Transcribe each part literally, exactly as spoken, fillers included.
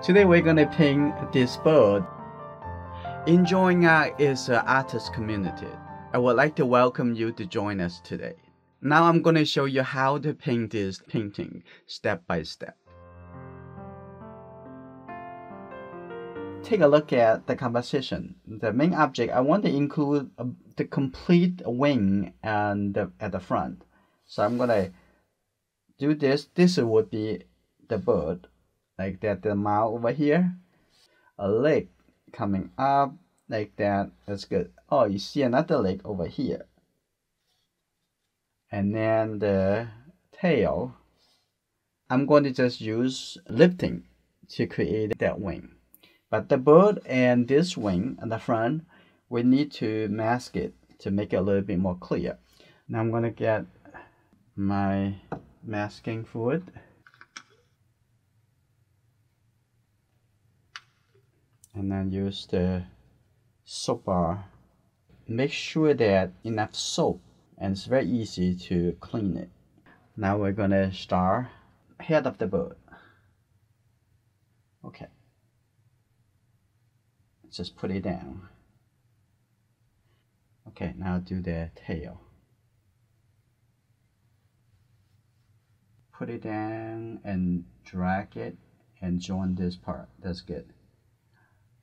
Today we're gonna paint this bird. Enjoying Art is an artist community. I would like to welcome you to join us today. Now I'm gonna show you how to paint this painting step by step. Take a look at the composition. The main object, I want to include the complete wing and the, at the front. So I'm gonna do this. This would be the bird, like that, the mouth over here, a leg coming up like that. That's good. Oh, you see another leg over here, and then the tail. I'm going to just use lifting to create that wing. But the bird and this wing on the front, we need to mask it to make it a little bit more clear. Now I'm going to get my masking fluid. And then use the soap bar. Make sure that enough soap, and it's very easy to clean it. Now we're going to start head of the bird. Okay. Just put it down. Okay, now do the tail. Put it down and drag it and join this part. That's good.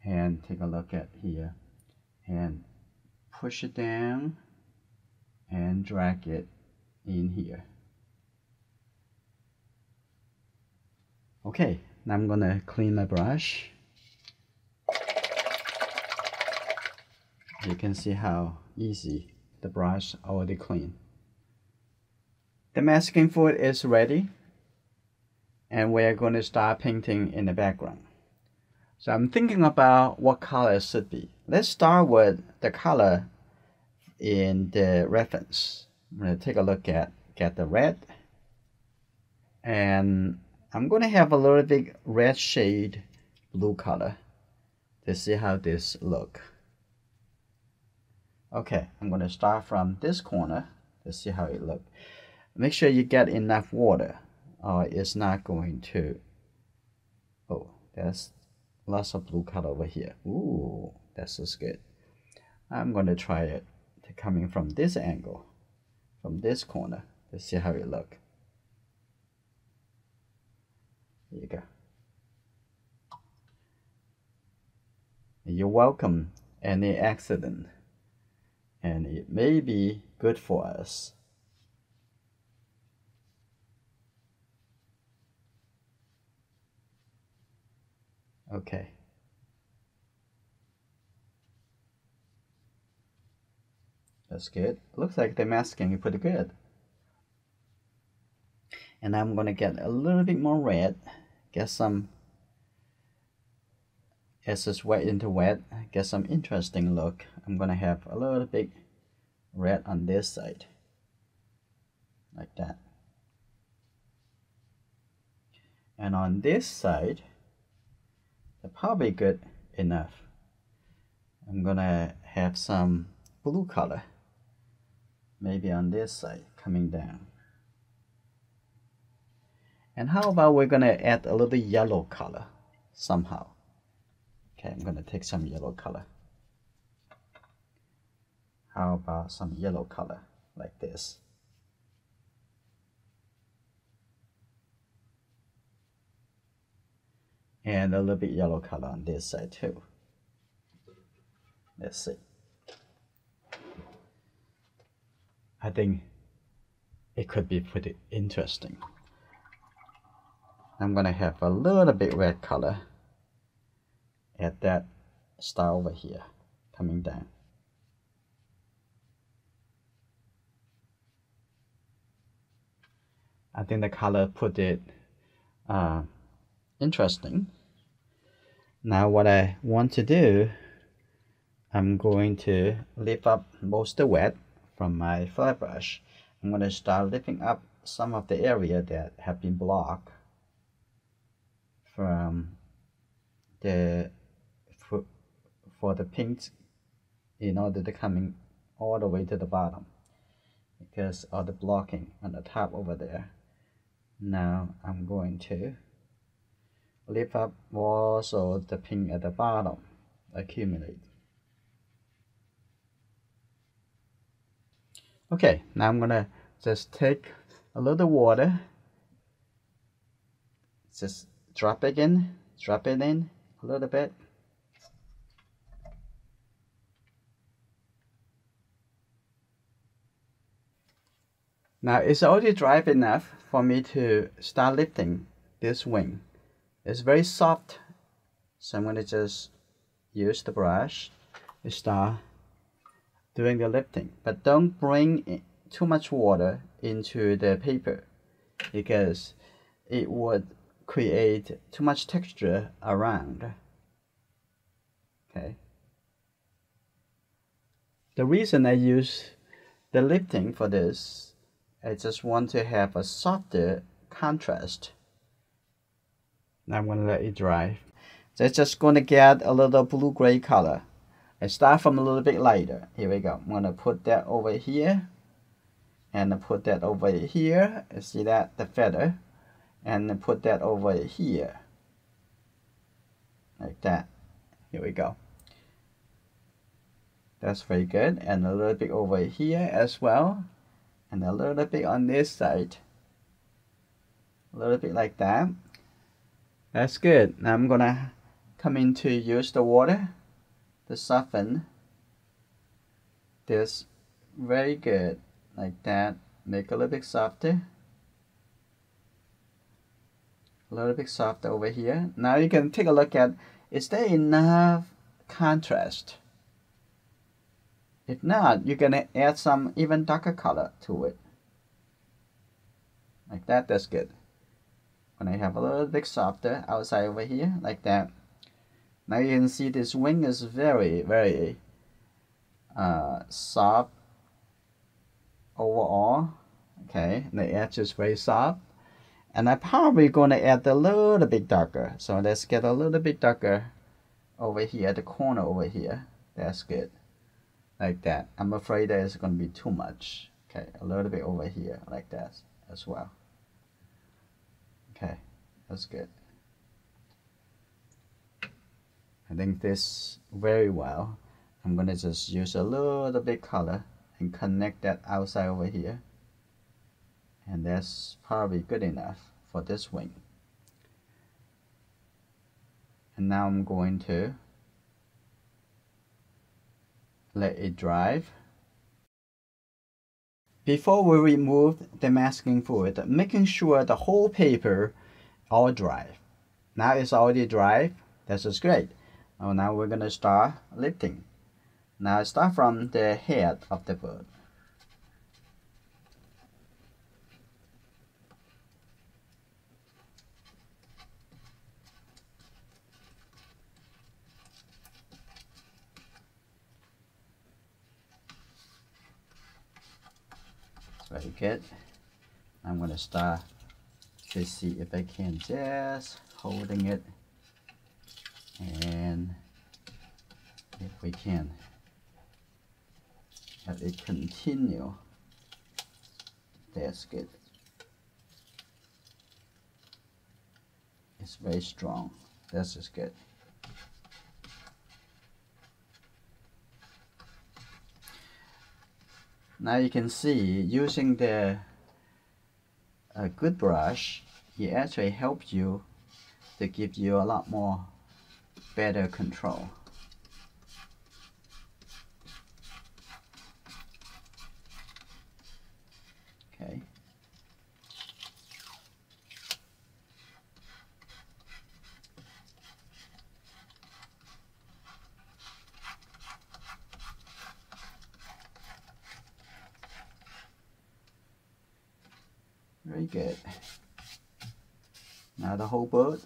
And take a look at here. And push it down and drag it in here. Okay, now I'm gonna clean my brush. You can see how easy the brush already clean. The masking fluid is ready, and we are going to start painting in the background. So I'm thinking about what color it should be. Let's start with the color in the reference. I'm going to take a look at get the red, and I'm going to have a little bit red shade blue color to see how this looks. Okay, I'm going to start from this corner to see how it looks. Make sure you get enough water, or it's not going to... Oh, there's lots of blue color over here. Ooh, that's just good. I'm going to try it to coming from this angle, from this corner, to see how it looks. There you go. You're welcome any accident. And it may be good for us. Okay. That's good. Looks like the masking is pretty good. And I'm going to get a little bit more red. Get some, as it's wet into wet, get some interesting look. I'm going to have a little bit red on this side, like that. And on this side, they're probably good enough. I'm going to have some blue color, maybe on this side, coming down. And how about we're going to add a little yellow color somehow. Okay, I'm going to take some yellow color. How about some yellow color like this? And a little bit yellow color on this side too. Let's see. I think it could be pretty interesting. I'm going to have a little bit red color at that star over here, coming down. I think the color put it uh, interesting. Now what I want to do, I'm going to lift up most of the wet from my flat brush. I'm going to start lifting up some of the area that have been blocked from the for, for the paint, in order to coming all the way to the bottom, because of the blocking on the top over there. Now I'm going to lift up more so the pin at the bottom accumulate. Okay, now I'm gonna just take a little water, just drop it in, drop it in a little bit. Now it's already dry enough for me to start lifting this wing. It's very soft, so I'm going to just use the brush to start doing the lifting. But don't bring too much water into the paper because it would create too much texture around. Okay. The reason I use the lifting for this, I just want to have a softer contrast. Now I'm going to let it dry. So it's just going to get a little blue-gray color. I start from a little bit lighter. Here we go. I'm going to put that over here. And put that over here. You see that? The feather. And put that over here. Like that. Here we go. That's very good. And a little bit over here as well. And a little bit on this side. A little bit like that. That's good. Now I'm gonna come in to use the water to soften this very good. Like that. Make a little bit softer. A little bit softer over here. Now you can take a look at, is there enough contrast? If not, you're gonna add some even darker color to it. Like that, that's good. When I have a little bit softer outside over here, like that. Now you can see this wing is very, very uh, soft overall. Okay, and the edge is very soft. And I'm probably going to add a little bit darker. So let's get a little bit darker over here, the corner over here. That's good. Like that. I'm afraid that it's going to be too much. Okay, a little bit over here, like that as well. Okay, that's good. I think this very well. I'm gonna just use a little bit color and connect that outside over here. And that's probably good enough for this wing. And now I'm going to let it dry. Before we remove the masking fluid, making sure the whole paper all dry. Now it's already dry. This is great. Now we're gonna start lifting. Now start from the head of the bird. Very good. I'm going to start to see if I can just holding it and if we can have it continue. That's good. It's very strong. This is good. Now you can see, using the a good brush, it actually helps you to give you a lot more better control. Okay. Very good. Now the whole bird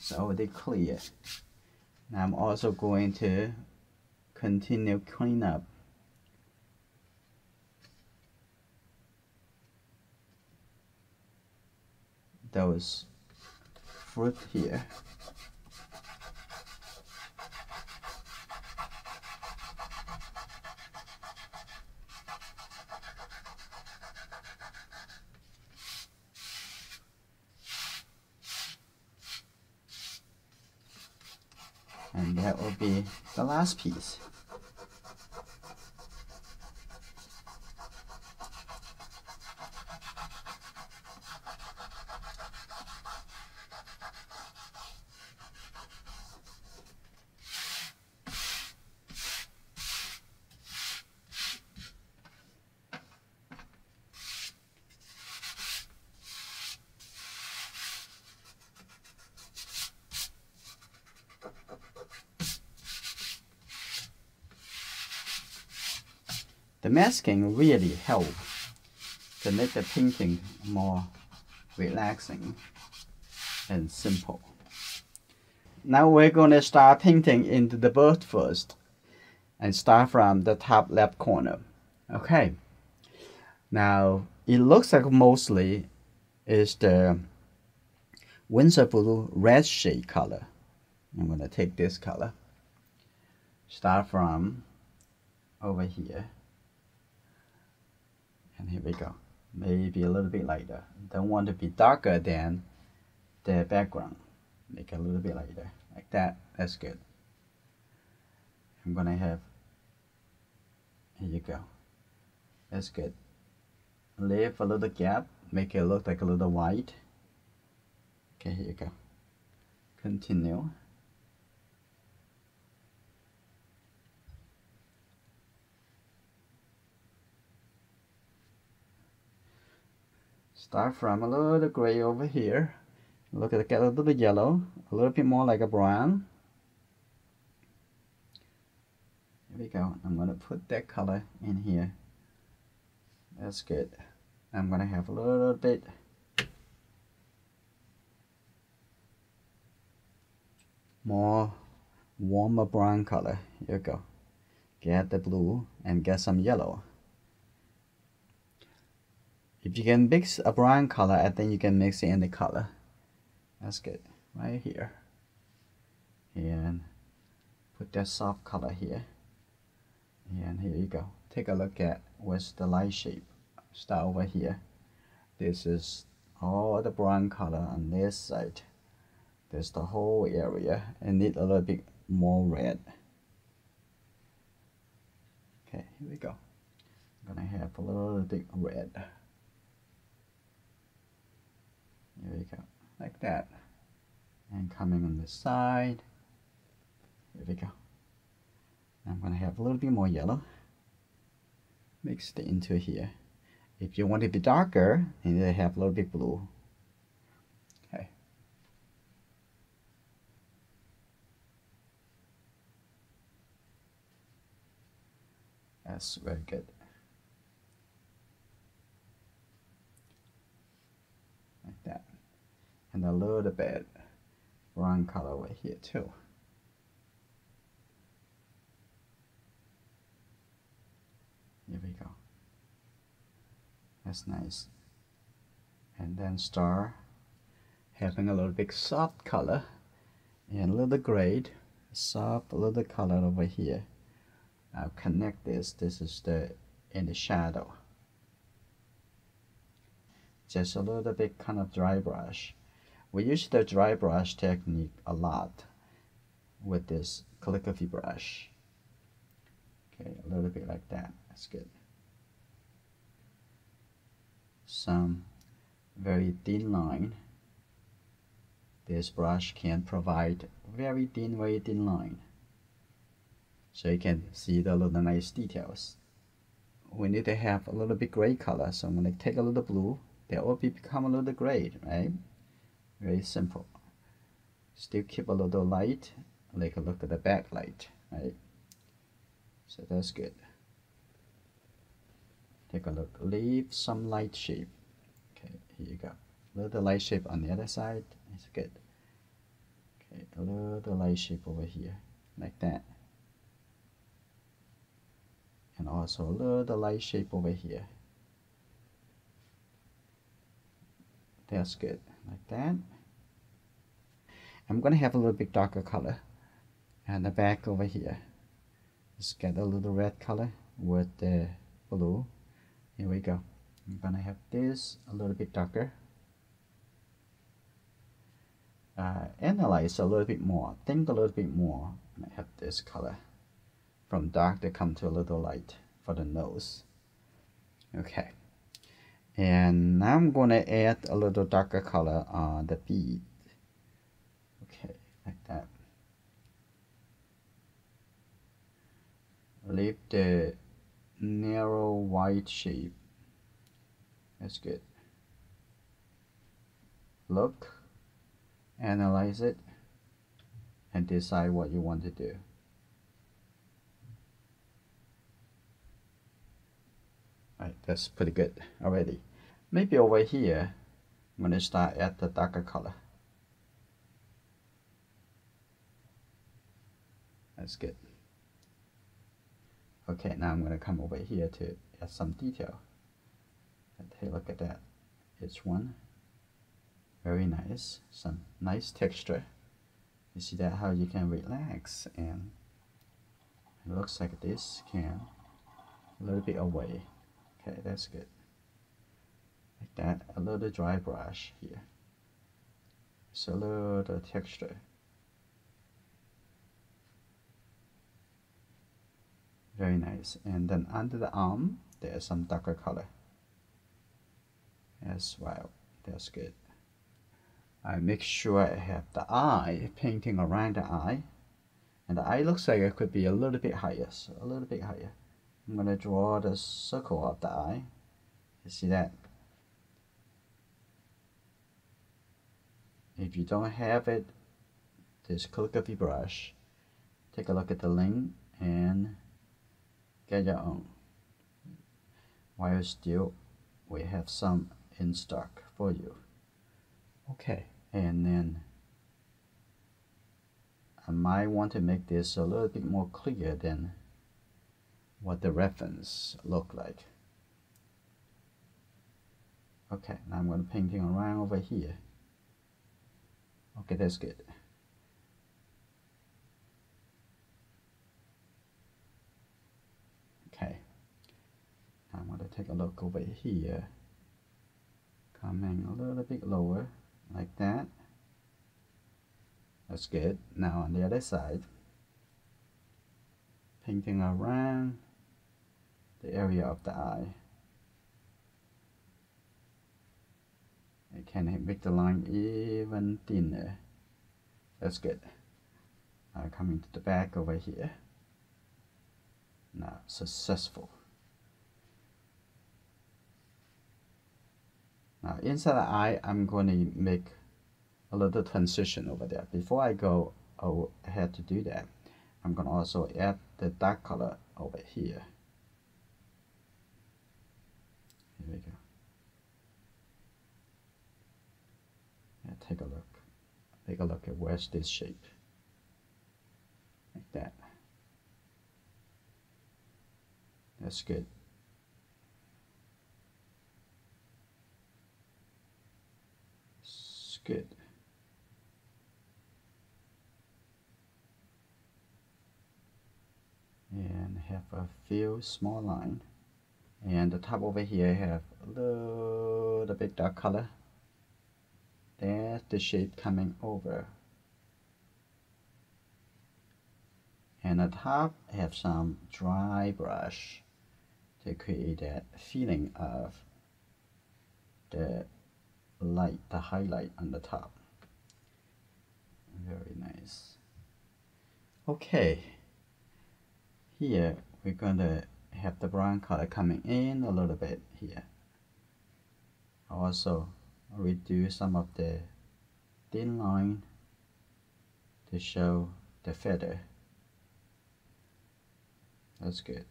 is already clear. Now I'm also going to continue clean up. Those fruit here. and that will be the last piece. The masking really helped to make the painting more relaxing and simple. Now we're going to start painting into the bird first and start from the top left corner. Okay, now it looks like mostly is the Windsor Blue red shade color. I'm going to take this color, start from over here. And here we go, maybe a little bit lighter. Don't want to be darker than the background. Make it a little bit lighter, like that, that's good. I'm gonna have, here you go, that's good. Leave a little gap, make it look like a little white. Okay, here you go, continue. Start from a little gray over here. Look at get a little bit yellow, a little bit more like a brown. Here we go. I'm gonna put that color in here. That's good. I'm gonna have a little bit. More warmer brown color. Here you go. Get the blue and get some yellow. If you can mix a brown color, I think you can mix it in the color. That's good. Right here. And put that soft color here. And here you go. Take a look at what's the light shape. Start over here. This is all the brown color on this side. There's the whole area. I need a little bit more red. Okay, here we go. I'm gonna have a little bit red. Here we go, like that, and coming on this side, here we go. I'm going to have a little bit more yellow mixed into here. If you want it to be darker, you need to have a little bit blue. Okay. That's very good. And a little bit brown color over here too. Here we go. That's nice. And then start having a little bit soft color and a little grade, soft little color over here. I'll connect this. This is the in the shadow. Just a little bit kind of dry brush. We use the dry brush technique a lot with this calligraphy brush. Okay, a little bit like that, that's good. Some very thin line. This brush can provide very thin, very thin line. So you can see the little nice details. We need to have a little bit gray color, so I'm gonna take a little blue. That will be become a little gray, right? Very simple. Still keep a little light, like a look at the backlight, right? So that's good. Take a look, leave some light shape. Okay, here you go. Little light shape on the other side, it's good. Okay, a little light shape over here, like that. And also a little light shape over here. That's good, like that. I'm gonna have a little bit darker color and the back over here. Let's get a little red color with the blue. Here we go. I'm gonna have this a little bit darker. uh, analyze a little bit more, think a little bit more. I have this color from dark to come to a little light for the nose. Okay, and now I'm going to add a little darker color on the bead. Okay, like that. Leave the narrow white shape. That's good. Look, analyze it, and decide what you want to do. Alright, that's pretty good already. Maybe over here, I'm gonna start at the darker color. That's good. Okay, now I'm gonna come over here to add some detail. And take a look at that. It's one. Very nice. Some nice texture. You see that, how you can relax, and it looks like this can a little bit away. Okay, that's good. Like that, a little dry brush here. It's a little texture. Very nice. And then under the arm, there's some darker color as well. That's good. I make sure I have the eye, painting around the eye. And the eye looks like it could be a little bit higher, so a little bit higher. I'm going to draw the circle of the eye. You see that? If you don't have it, this calligraphy brush, take a look at the link and get your own. While still, we have some in stock for you. Okay. And then I might want to make this a little bit more clear than what the reference look like. Okay, now I'm going to painting around over here. Okay, that's good. Okay, now I'm going to take a look over here. Coming a little bit lower, like that. That's good. Now on the other side, painting around the area of the eye. It can make the line even thinner. That's good. Now coming to the back over here. Now successful. Now inside the eye, I'm going to make a little transition over there. Before I go ahead to do that, I'm going to also add the dark color over here. Here we go. Yeah, take a look. Take a look at where's this shape. Like that. That's good. It's good. And have a few small lines, and the top over here have a little bit dark color. There's the shape coming over, and the top have some dry brush to create that feeling of the light, the highlight on the top. Very nice. Okay. Here, we're going to have the brown color coming in a little bit here. Also, reduce some of the thin line to show the feather. That's good.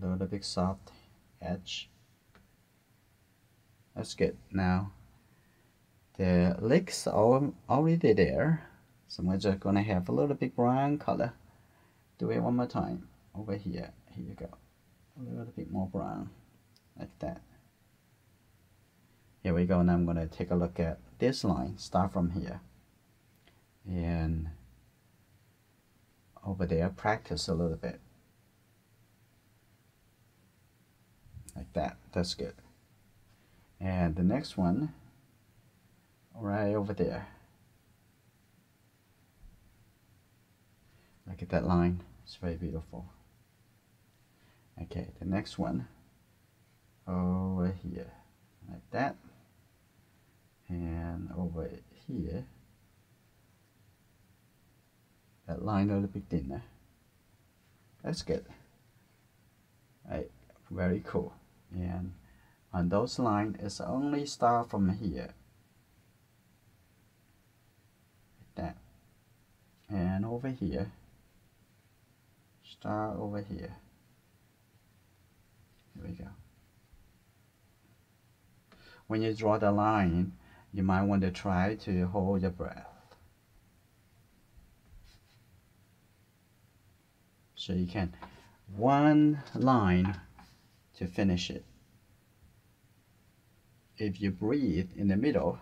A little bit soft edge. That's good. Now, the legs are already there. So we're just going to have a little bit brown color. Do it one more time. Over here, here you go. A little bit more brown, like that. Here we go. Now I'm going to take a look at this line. Start from here. And over there, practice a little bit. Like that. That's good. And the next one, right over there. Look at that line, it's very beautiful. Okay, the next one over here, like that, and over here, that line a little bit thinner. That's good. Right, very cool. And on those lines, it's only start from here, like that, and over here, start over here. Here we go. When you draw the line, you might want to try to hold your breath, so you can one line to finish it. If you breathe in the middle,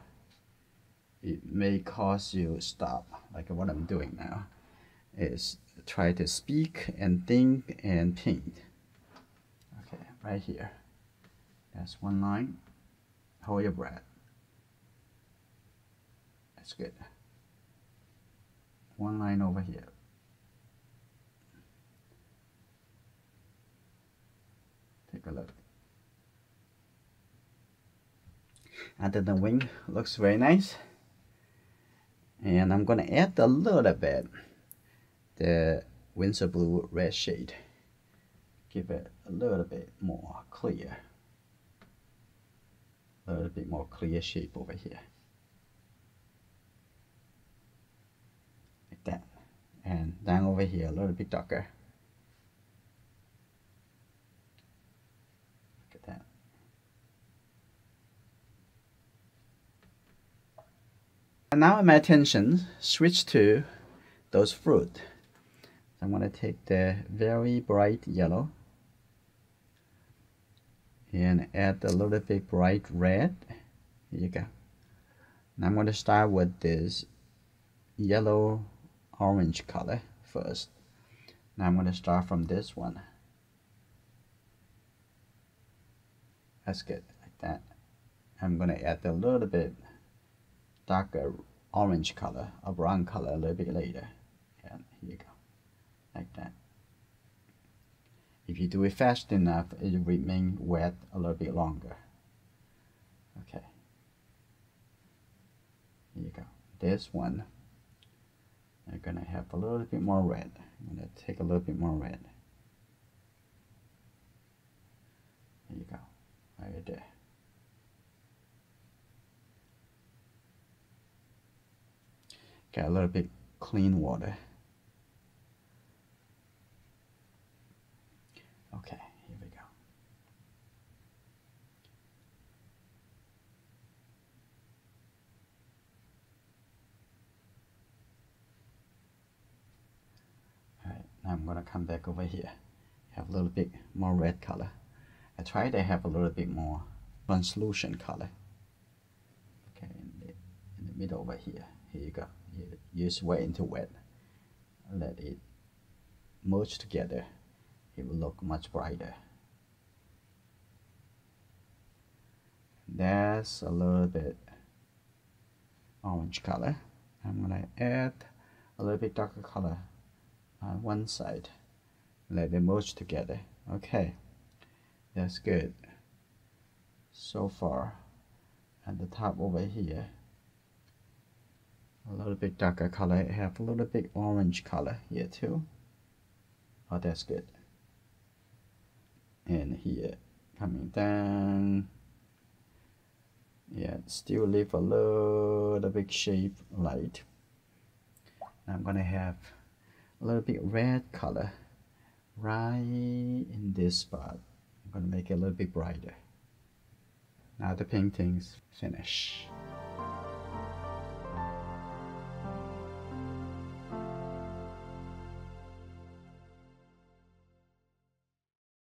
it may cause you stop, like what I'm doing now, is try to speak and think and paint. Okay, right here, that's one line. Hold your breath. That's good. One line over here. Take a look. And then the wing looks very nice. And I'm gonna add a little bit the Windsor Blue red shade. Give it a little bit more clear. A little bit more clear shape over here, like that, and down over here a little bit darker. Look at that. And now my attention switch to those fruit. I'm going to take the very bright yellow and add a little bit bright red. Here you go. Now I'm going to start with this yellow orange color first. Now I'm going to start from this one. That's good, like that. I'm going to add a little bit darker orange color or brown color a little bit later. And here you go, like that. If you do it fast enough, it will remain wet a little bit longer. Okay. Here you go. This one, I'm gonna have a little bit more red. I'm gonna take a little bit more red. There you go. Right there. Got a little bit clean water. Okay, here we go. Alright, now I'm gonna come back over here. Have a little bit more red color. I try to have a little bit more translucent color. Okay, in the, in the middle over here. Here you go. You use wet into wet. Let it merge together. It will look much brighter. That's a little bit orange color. I'm gonna add a little bit darker color on one side. Let them merge together. Okay, that's good. So far, at the top over here, a little bit darker color. I have a little bit orange color here too. Oh, that's good. And here, coming down, yeah, still leave a little bit shape light. I'm gonna have a little bit red color right in this spot. I'm gonna make it a little bit brighter. Now the painting's finished.